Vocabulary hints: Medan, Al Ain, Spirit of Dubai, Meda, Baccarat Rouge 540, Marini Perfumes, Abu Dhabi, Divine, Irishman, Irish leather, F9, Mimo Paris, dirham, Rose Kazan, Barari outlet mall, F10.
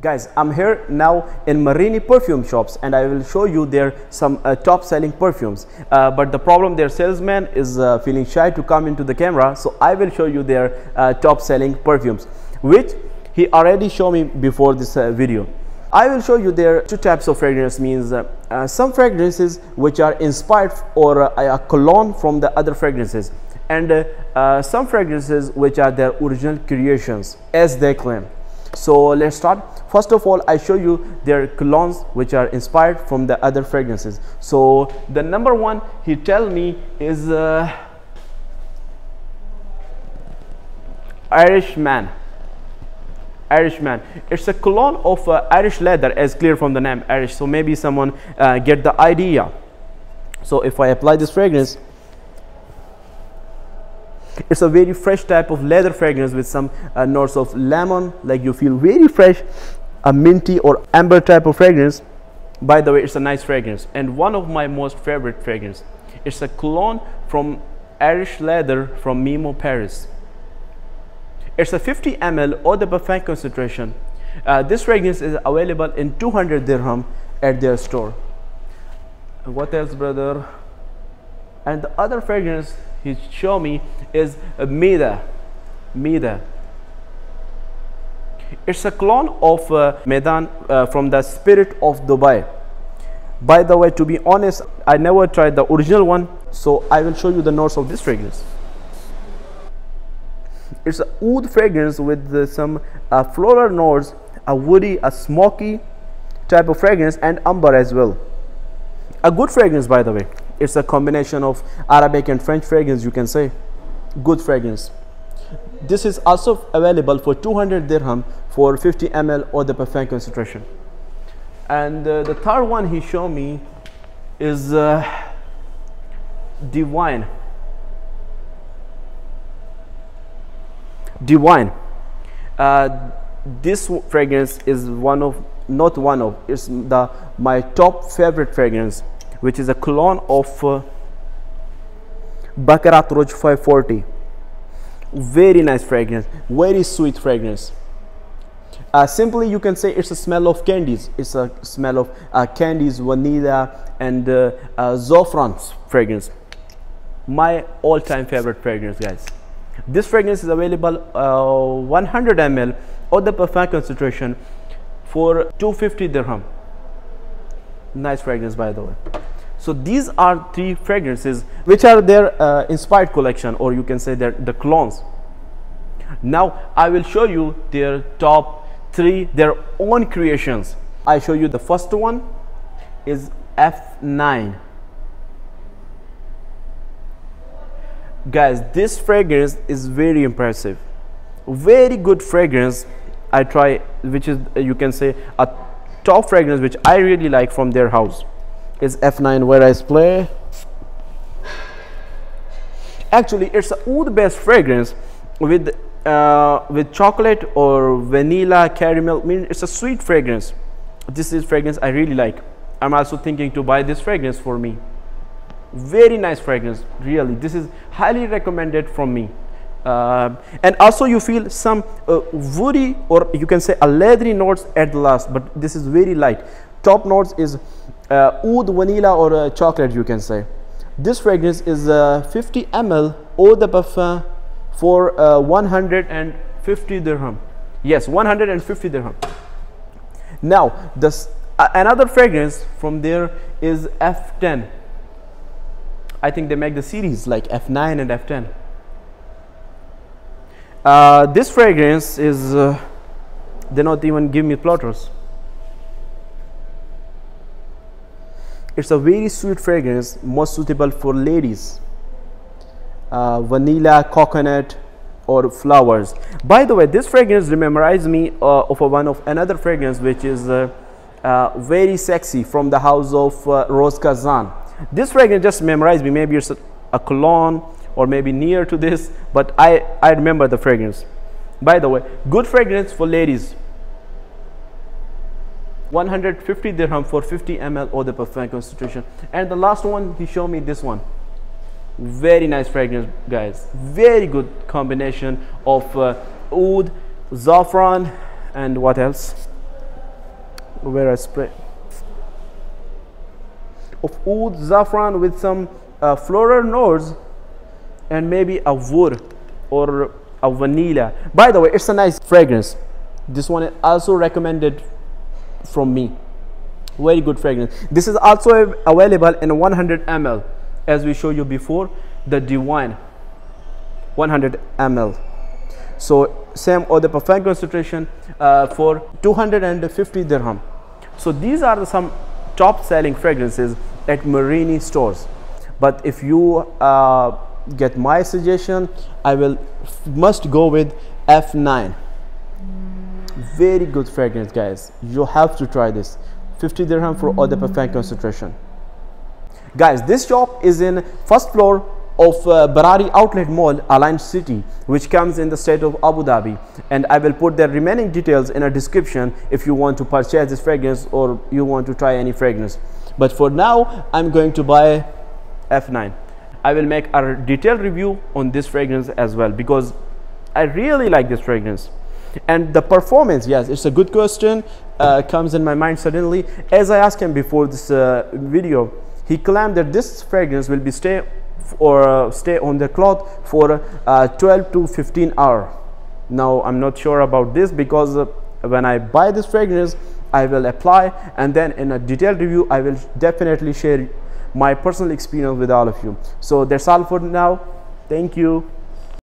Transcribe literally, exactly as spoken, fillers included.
Guys, I'm here now in Marini perfume shops and I will show you their some uh, top selling perfumes, uh, but the problem, their salesman is uh, feeling shy to come into the camera, so I will show you their uh, top selling perfumes, which he already showed me before this uh, video. I will show you their two types of fragrance, means uh, uh, some fragrances which are inspired or uh, a cologne from the other fragrances, and uh, uh, some fragrances which are their original creations as they claim. So let's start. First of all, I show you their colognes which are inspired from the other fragrances. So the number one he tell me is uh, Irishman. Irishman. It's a cologne of uh, Irish leather, as clear from the name Irish. So maybe someone uh, get the idea. So if I apply this fragrance, it's a very fresh type of leather fragrance with some uh, notes of lemon, like you feel very fresh, a minty or amber type of fragrance. By the way, it's a nice fragrance and one of my most favorite fragrance. It's a cologne from Irish leather from Mimo Paris. It's a fifty milliliters eau de parfum concentration. Uh, this fragrance is available in two hundred dirham at their store. What else, brother? And the other fragrance he showed me is Meda. Meda. It's a clone of uh, Medan uh, from the Spirit of Dubai. By the way, to be honest, I never tried the original one, so I will show you the notes of this fragrance. It's a oud fragrance with uh, some uh, floral notes, a woody, a smoky type of fragrance, and amber as well. A good fragrance, by the way. It's a combination of Arabic and French fragrance, you can say. Good fragrance. This is also available for two hundred dirham for fifty milliliters eau de parfum concentration. And uh, the third one he showed me is uh, Divine. Divine. Uh, this fragrance is one of, not one of, it's the my top favorite fragrance, which is a clone of uh, Baccarat Rouge five forty. Very nice fragrance, very sweet fragrance. Uh, simply, you can say it's a smell of candies. It's a smell of uh, candies, vanilla, and uh, uh, zofran's fragrance. My all-time favorite fragrance, guys. This fragrance is available uh, one hundred milliliters eau de parfum concentration for two hundred fifty dirham. Nice fragrance, by the way. So these are three fragrances which are their uh, inspired collection, or you can say their the clones. Now I will show you their top three, their own creations. I show you the first one is F nine. Guys, this fragrance is very impressive, very good fragrance. I try, which is, you can say, a top fragrance which I really like from their house is F nine, where I play. Actually, it's a oud based fragrance with uh, with chocolate or vanilla, caramel. I mean, it's a sweet fragrance. This is fragrance I really like. I'm also thinking to buy this fragrance for me. Very nice fragrance, really. This is highly recommended from me. Uh, and also you feel some uh, woody, or you can say a leathery notes at the last, but this is very light. Top notes is uh, oud, vanilla, or uh, chocolate, you can say. This fragrance is uh, fifty milliliters eau de parfum for uh, one hundred fifty dirham. Yes, one hundred fifty dirham. Now this uh, another fragrance from there is F ten. I think they make the series like F nine and F ten. Uh, this fragrance is uh, they not even give me plotters. It's a very sweet fragrance, most suitable for ladies. Uh, vanilla, coconut, or flowers. By the way, this fragrance reminds me uh, of a one of another fragrance which is uh, uh, very sexy from the house of uh, Rose Kazan. This fragrance just memorized me. Maybe it's a, a cologne, or maybe near to this, but I, I remember the fragrance. By the way, good fragrance for ladies. one hundred fifty dirham for fifty milliliters eau de parfum concentration. And the last one, he showed me this one. Very nice fragrance, guys. Very good combination of uh, oud, saffron, and what else? where I spray of oud, saffron with some uh, floral notes, and maybe a wood or a vanilla. By the way, it's a nice fragrance. This one is also recommended from me. Very good fragrance. This is also available in one hundred milliliters, as we showed you before, the Divine one hundred milliliters. So same or the perfume concentration uh, for two hundred fifty dirham. So these are some top selling fragrances at Marini stores. But if you uh, get my suggestion, I will must go with F nine. Very good fragrance, guys. You have to try this. fifty dirham for eau de parfum concentration. Guys, this shop is in first floor of uh, Barari outlet mall, Al Ain city, which comes in the state of Abu Dhabi, and I will put the remaining details in a description if you want to purchase this fragrance or you want to try any fragrance. But for now, I'm going to buy F nine. I will make a detailed review on this fragrance as well, because I really like this fragrance. And the performance, yes, it's a good question. Uh, comes in my mind suddenly, as I asked him before this uh, video. He claimed that this fragrance will be stay or uh, stay on the cloth for uh, twelve to fifteen hours. Now I'm not sure about this, because uh, when I buy this fragrance, I will apply, and then in a detailed review I will definitely share my personal experience with all of you. So that's all for now. Thank you.